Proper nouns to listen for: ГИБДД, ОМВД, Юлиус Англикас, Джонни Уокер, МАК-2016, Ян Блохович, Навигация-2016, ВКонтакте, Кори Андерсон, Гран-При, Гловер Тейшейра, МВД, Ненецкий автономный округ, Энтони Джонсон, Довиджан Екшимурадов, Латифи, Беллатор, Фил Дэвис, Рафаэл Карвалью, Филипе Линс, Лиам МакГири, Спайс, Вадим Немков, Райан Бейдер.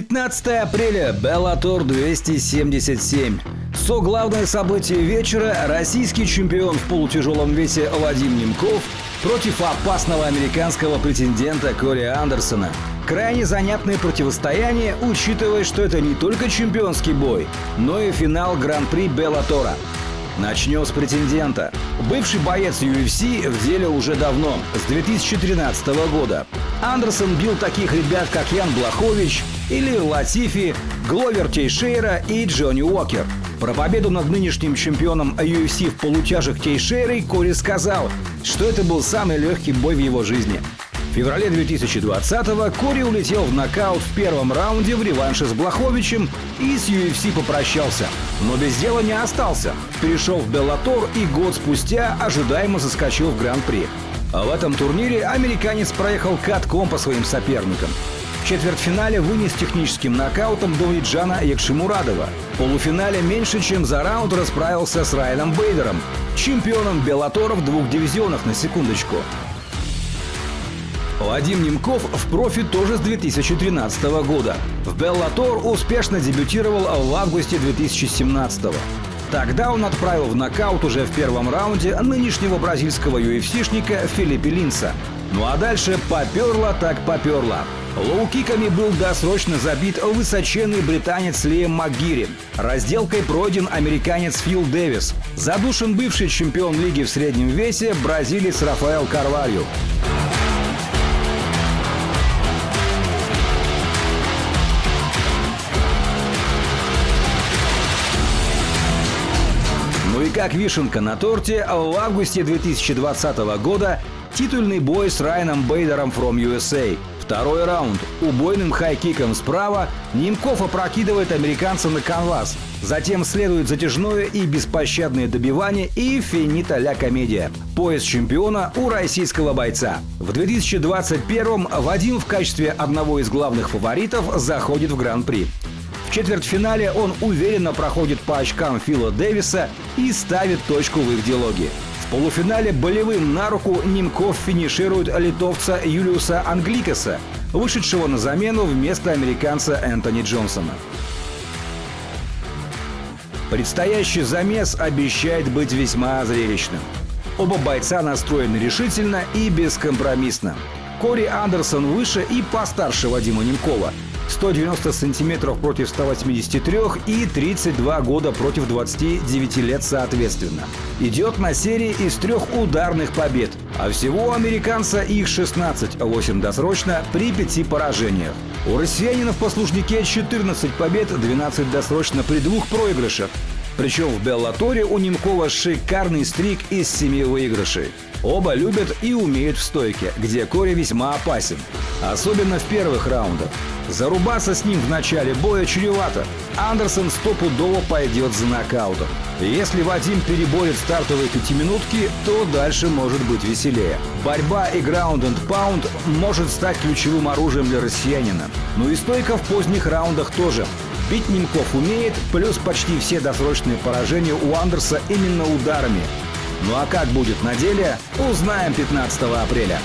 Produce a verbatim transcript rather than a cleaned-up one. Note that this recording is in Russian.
пятнадцатое апреля, Беллатор двести семьдесят семь. Соглавное событие вечера – российский чемпион в полутяжелом весе Вадим Немков против опасного американского претендента Кори Андерсона. Крайне занятное противостояние, учитывая, что это не только чемпионский бой, но и финал Гран-при Беллатора. Начнем с претендента. Бывший боец ю эф си в деле уже давно, с две тысячи тринадцатого года. Андерсон бил таких ребят, как Ян Блохович или Латифи, Гловер Тейшейра и Джонни Уокер. Про победу над нынешним чемпионом ю эф си в полутяжах Тейшейрой Кори сказал, что это был самый легкий бой в его жизни. В феврале две тысячи двадцатого Кори улетел в нокаут в первом раунде в реванше с Блоховичем и с ю эф си попрощался. Но без дела не остался. Перешел в Беллатор и год спустя ожидаемо заскочил в Гран-при. А в этом турнире американец проехал катком по своим соперникам. В четвертьфинале вынес техническим нокаутом Довиджана Екшимурадова. В полуфинале меньше чем за раунд расправился с Райаном Бейдером, чемпионом Беллатора в двух дивизионах на секундочку. Вадим Немков в профи тоже с две тысячи тринадцатого года. В Беллатор успешно дебютировал в августе две тысячи семнадцатого. Тогда он отправил в нокаут уже в первом раунде нынешнего бразильского ю эф си-шника Филипе Линса. Ну а дальше поперло так поперло. Лоу-киками был досрочно забит высоченный британец Лиам МакГири. Разделкой пройден американец Фил Дэвис. Задушен бывший чемпион лиги в среднем весе бразилец Рафаэл Карвалью. Ну и как вишенка на торте, в августе две тысячи двадцатого года титульный бой с Райаном Бейдером from ю эс эй. Второй раунд. Убойным хай-киком справа Немков опрокидывает американца на канвас. Затем следует затяжное и беспощадное добивание и финита ля комедия. Пояс чемпиона у российского бойца. В две тысячи двадцать первом Вадим в качестве одного из главных фаворитов заходит в Гран-при. В четвертьфинале он уверенно проходит по очкам Фила Дэвиса и ставит точку в их диалоге. В полуфинале болевым на руку Немков финиширует литовца Юлиуса Англикаса, вышедшего на замену вместо американца Энтони Джонсона. Предстоящий замес обещает быть весьма зрелищным. Оба бойца настроены решительно и бескомпромиссно. Кори Андерсон выше и постарше Вадима Немкова. сто девяносто сантиметров против ста восьмидесяти трёх и тридцать два года против двадцати девяти лет соответственно. Идет на серии из трех ударных побед, а всего у американца их шестнадцать, восемь досрочно при пяти поражениях. У россиянина в послужнике четырнадцать побед, двенадцать досрочно при двух проигрышах. Причем в Беллаторе у Немкова шикарный стрик из семи выигрышей. Оба любят и умеют в стойке, где Кори весьма опасен. Особенно в первых раундах. Зарубаться с ним в начале боя чревато. Андерсон стопудово пойдет за нокаутом. Если Вадим переборет стартовые пятиминутки, то дальше может быть веселее. Борьба и граунд-энд-паунд может стать ключевым оружием для россиянина. Ну и стойка в поздних раундах тоже. Бить Немков умеет, плюс почти все досрочные поражения у Андерса именно ударами. Ну а как будет на деле, узнаем пятнадцатого апреля.